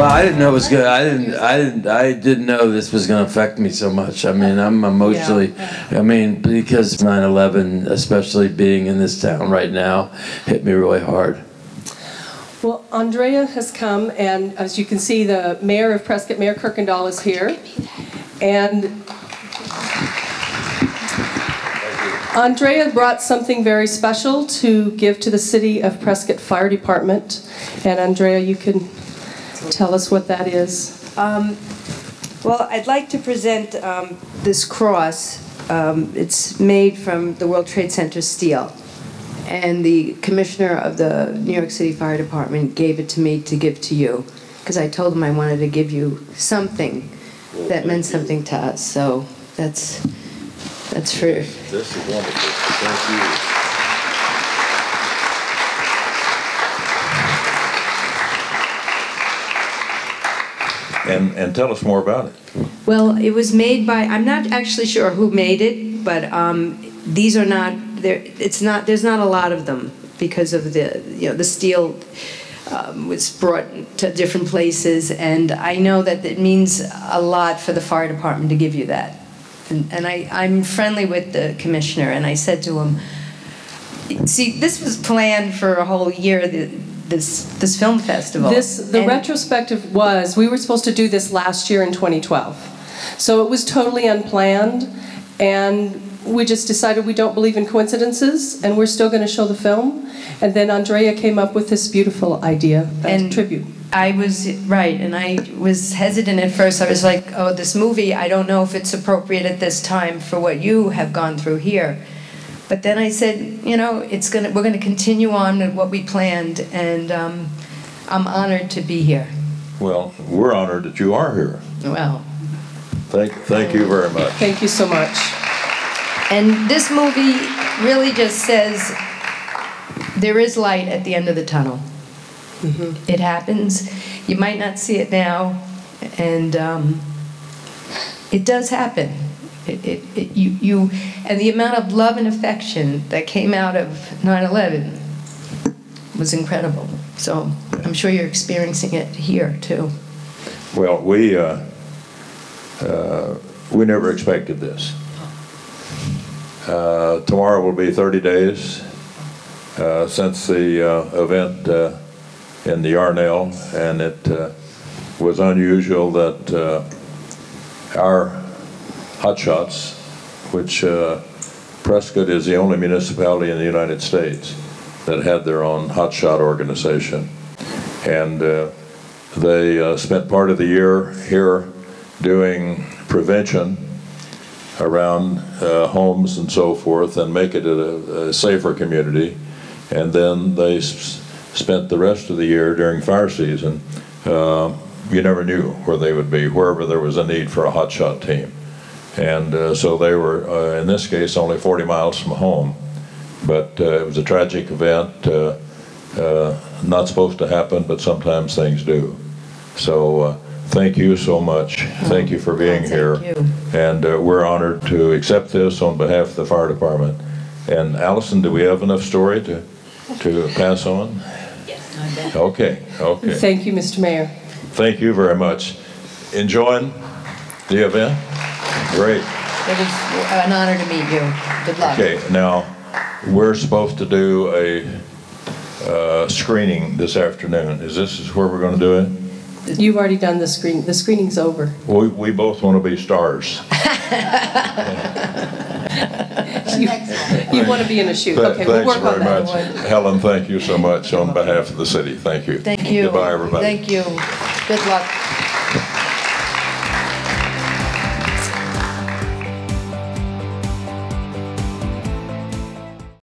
Well, I didn't know it was good. I didn't know this was going to affect me so much. I mean, I'm emotionally, I mean, because 9/11, especially being in this town right now, hit me really hard. Well, Andrea has come, and as you can see, the mayor of Prescott, Mayor Kuykendall, is here. And Andrea brought something very special to give to the City of Prescott Fire Department. And Andrea, you can tell us what that is. Well, I'd like to present this cross. It's made from the World Trade Center steel. And the commissioner of the New York City Fire Department gave it to me to give to you, because I told him I wanted to give you something that meant something to us. So that's for. This is wonderful. Thank you. And tell us more about it. Well, it was made by, I'm not actually sure who made it, but these are not, there's not a lot of them because of the, the steel was brought to different places, and I know that it means a lot for the fire department to give you that. And I'm friendly with the commissioner, and I said to him, see, this was planned for a whole year, this film festival. The retrospective was, we were supposed to do this last year in 2012. So it was totally unplanned, and we just decided we don't believe in coincidences, and we're still going to show the film. And then Andrea came up with this beautiful idea, and tribute. I was, right, and I was hesitant at first. I was like, oh, this movie, I don't know if it's appropriate at this time for what you have gone through here. But then I said, we're going to continue on with what we planned, and I'm honored to be here. Well, we're honored that you are here. Well. Thank you very much. Thank you so much. And this movie really just says there is light at the end of the tunnel. Mm-hmm. It happens. You might not see it now, and it does happen. And the amount of love and affection that came out of 9/11 was incredible. So I'm sure you're experiencing it here too. Well, we never expected this. Tomorrow will be 30 days since the event in the Yarnell, and it was unusual that our Hotshots, which Prescott is the only municipality in the United States that had their own hotshot organization. And they spent part of the year here doing prevention around homes and so forth, and make it a safer community. And then they spent the rest of the year during fire season. You never knew where they would be, wherever there was a need for a hotshot team. And so they were, in this case, only 40 miles from home. But it was a tragic event, not supposed to happen, but sometimes things do. So thank you so much. Thank you for being here. You. And we're honored to accept this on behalf of the fire department. And Allison, do we have enough story to pass on? Yes, I bet. Okay, okay. Thank you, Mr. Mayor. Thank you very much. Enjoying the event. Great. It was an honor to meet you. Good luck. Okay, now we're supposed to do a screening this afternoon. Is this where we're going to do it? You've already done the screening. The screening's over. We both want to be stars. you want to be in a shoot. Okay, we'll work on that. Thanks very much. Helen, thank you so much on behalf of the city. Thank you. Thank you. Goodbye, everybody. Thank you. Good luck.